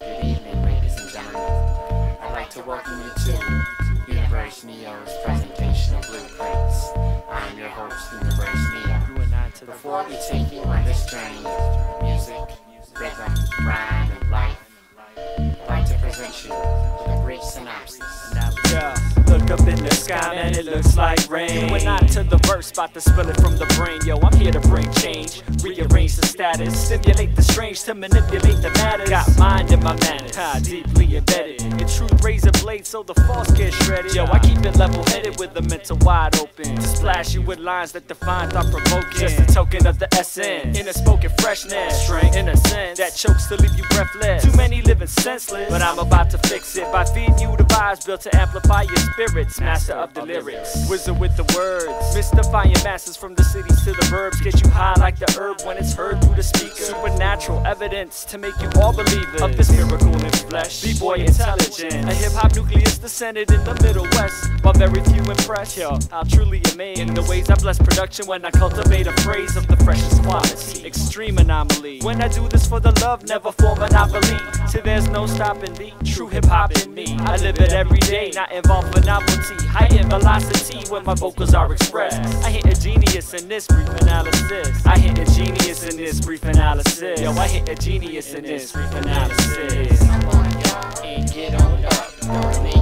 Good evening, ladies and gentlemen. I'd like to welcome you to Universe Neo's presentation of blueprints. I'm your host, Universe Neo. Before we take you on this journey of music, rhythm, rhyme, and life, I'd like to present you with a brief synopsis. Look up in the sky, man, it looks like rain. We're not to the verse, about to spill it from the brain. Yo, I'm here to bring change, rearrange the status, simulate the strange to manipulate the matters. Got mind in my manners, deeply embedded. Your truth razor blade, so the false get shredded. Yo, I keep it level-headed with the mental wide open, to splash you with lines that define thought-provoking. Just a token of the essence, in a spoken freshness, strength, innocence, that chokes to leave you breathless. Too many living senseless, but I'm about to fix it by feeding you the vibes built to amplify your spirits. Master of the lyrics, wizard with the words, mystifying masses from the cities to the verbs. Get you high like the herb when it's heard through the speaker. Supernatural evidence to make you all believers of this miracle in flesh. B-boy intelligence, a hip-hop nucleus descended in the Middle West. While very few impressed, yo, I'm truly amazed in the ways I bless production when I cultivate a phrase of the freshest quality. Extreme anomaly, when I do this for the love, never for monopoly. Till there's no stopping the true hip-hop in me. I live it every day, not involved with novelty. Heightened velocity when my vocals are expressed. I hit a genius in this brief analysis. I hit a genius in this brief analysis. Yo, I hit a genius in this brief analysis. Come on, y'all, and get on up.